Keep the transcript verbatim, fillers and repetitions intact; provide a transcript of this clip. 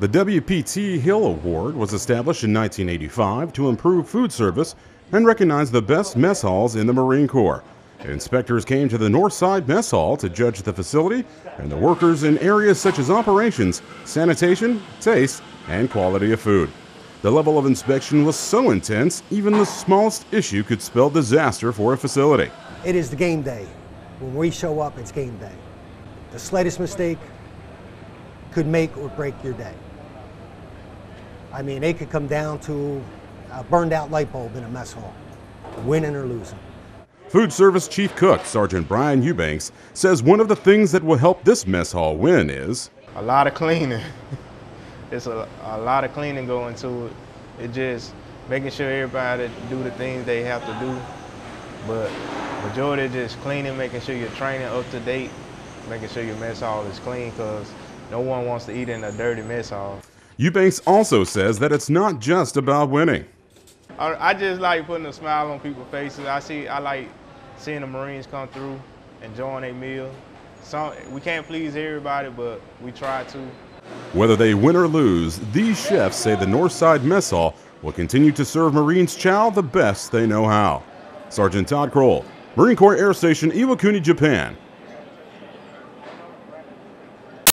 The W P T Hill Award was established in nineteen eighty-five to improve food service and recognize the best mess halls in the Marine Corps. Inspectors came to the Northside Mess Hall to judge the facility and the workers in areas such as operations, sanitation, taste, and quality of food. The level of inspection was so intense, even the smallest issue could spell disaster for a facility. It is the game day. When we show up, it's game day. The slightest mistake could make or break your day. I mean, it could come down to a burned out light bulb in a mess hall, winning or losing. Food Service Chief Cook Sergeant Brian Eubanks says one of the things that will help this mess hall win is a lot of cleaning. It's a, a lot of cleaning going to it. It just making sure everybody do the things they have to do. But majority is just cleaning, making sure your training up to date, making sure your mess hall is clean, because no one wants to eat in a dirty mess hall. Eubanks also says that it's not just about winning. I just like putting a smile on people's faces. I see, I like seeing the Marines come through, enjoying their meal. Some, we can't please everybody, but we try to. Whether they win or lose, these chefs say the Northside Mess Hall will continue to serve Marines chow the best they know how. Sergeant Todd Kroll, Marine Corps Air Station, Iwakuni, Japan.